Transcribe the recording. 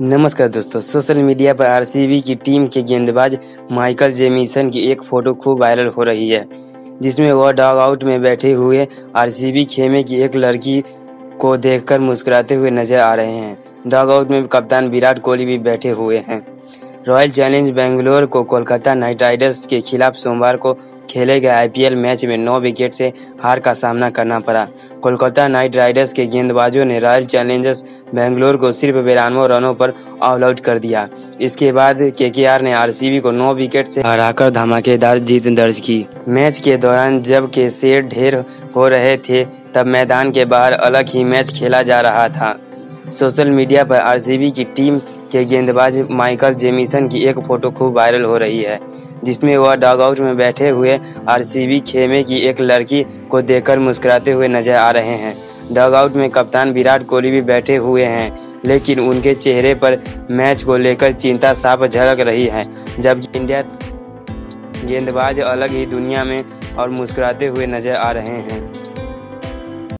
नमस्कार दोस्तों, social media पर आरसीबी की टीम के गेंदबाज माइकल जेमिसन की एक फोटो खूब वायरल हो रही है, जिसमें वह डॉग आउट में बैठे हुए आरसीबी खेमे की एक लड़की को देखकर मुस्कुराते हुए नजर आ रहे हैं। डॉग आउट में कप्तान विराट कोहली भी बैठे हुए हैं। रॉयल चैलेंजर्स बेंगलोर को कोलकाता नाइट राइडर्स के खिलाफ सोमवार को खेले गए आईपीएल मैच में 9 विकेट से हार का सामना करना पड़ा। कोलकाता नाइट राइडर्स के गेंदबाजों ने रॉयल चैलेंजर्स बेंगलोर को सिर्फ 92 रनों पर ऑल आउट कर दिया। इसके बाद केकेआर ने आरसीबी को 9 विकेट से हराकर धमाकेदार जीत दर्ज की। मैच के दौरान जब के शेर ढेर हो रहे थे, तब मैदान के बाहर अलग ही मैच खेला जा रहा था। सोशल मीडिया पर आरसीबी की टीम के गेंदबाज माइकल जेमिसन की एक फोटो खूब वायरल हो रही है, जिसमें वह डॉगआउट में बैठे हुए आरसीबी खेमे की एक लड़की को देखकर मुस्कुराते हुए नजर आ रहे हैं। डॉगआउट में कप्तान विराट कोहली भी बैठे हुए हैं, लेकिन उनके चेहरे पर मैच को लेकर चिंता साफ झलक रही है। जबकि इंडिया गेंदबाज अलग ही दुनिया में और मुस्कुराते हुए नजर आ रहे हैं।